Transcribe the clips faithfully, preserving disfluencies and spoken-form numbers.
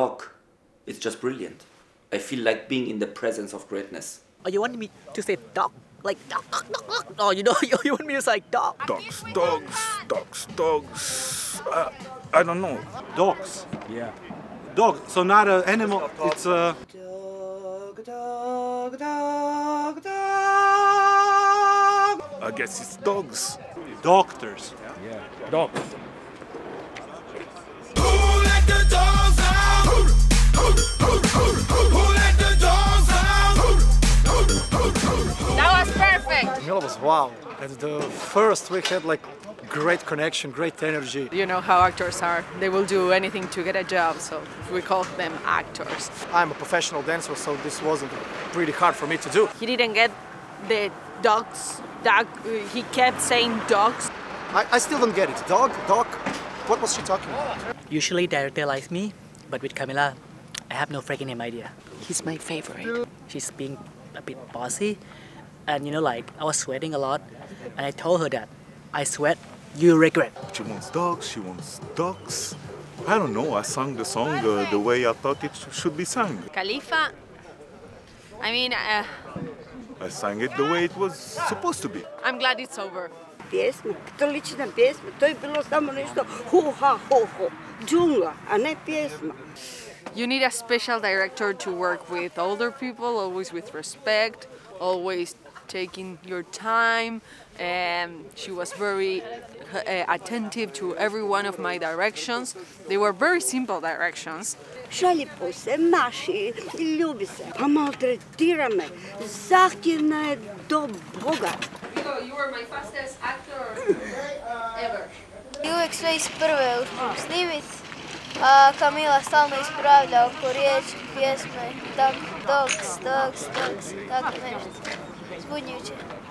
dog, it's just brilliant. I feel like being in the presence of greatness. Oh, you want me to say dog? Like dog, dog, dog, dog. Oh, you know, you, you want me to say dog? Dogs, dogs, dogs, dogs. Uh, I don't know. Dogs. Yeah. Dog. So not an animal. It's a. Dog, dog, dog, dog. I guess it's dogs. Doctors. Yeah. Yeah. Dogs. Who let the dogs out? Who, who, who, who, who, who let the dogs out? Who, who, who, who. That was perfect. Camilla was wow. At the first we had like great connection, great energy. You know how actors are. They will do anything to get a job, so we call them actors. I'm a professional dancer, so this wasn't pretty hard for me to do. He didn't get the dogs. Dog, he kept saying dogs. I, I still don't get it. Dog, dog, what was she talking about? Usually director likes me, but with Camilla, I have no freaking idea. He's my favorite. She's being a bit bossy, and you know, like, I was sweating a lot, and I told her that I sweat, you regret. She wants dogs, she wants dogs. I don't know, I sang the song uh, the way I thought it should be sung. Khalifa, I mean... Uh... I sang it the way it was supposed to be. I'm glad it's over. Pjesme, to lične pjesme, to je bilo samo nešto ho-ha, ho-ho, džungla, a ne pjesma. You need a special director to work with older people, always with respect, always taking your time. And she was very uh, attentive to every one of my directions. They were very simple directions. Šalipo se, maši, ljubi se, pa maltretira me. Zahtjevna je do Boga. You were my fastest actor ever. I uvijek sve isprve uspijem snimit, a Camilla stalno ispravlja oko riječi, pjesme, tako, dogs, dogs, dogs, tako nešto.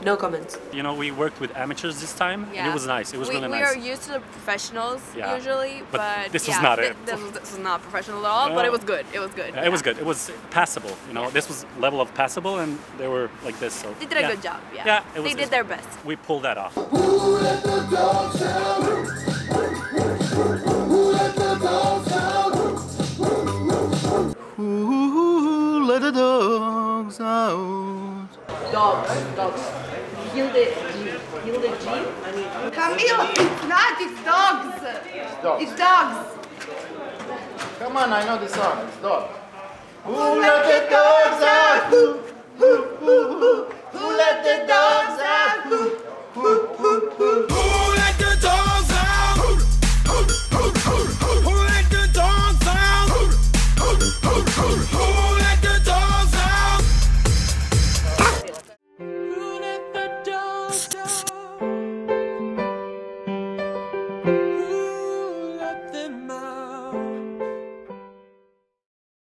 No comments. You know, we worked with amateurs this time, yeah. And it was nice. It was we, really we nice. We are used to the professionals, yeah. Usually, but, but this yeah, was not it. This was, this was not professional at all, no. But it was good. It was good. Yeah, it yeah. was good. It was passable. You know, yeah. This was level of passable, and they were like this. So they did yeah. a good job. Yeah, yeah it was, they did their best. We pulled that off. Who let the dogs out? Who let the dogs out? Who let the dogs out? Dogs, dogs. Gilded G. Gilded G. I mean. Camille, it's not, it's dogs. It's dogs. It's dogs. Come on, I know this song. It's dogs. Who let the dogs out? Who, who, who, who? Who let the dogs out? Who, who, who, who? Who let the dogs out? Who, who, who, who? Who let the dogs out? Who, who, who, who? Who let the dogs out? Stop.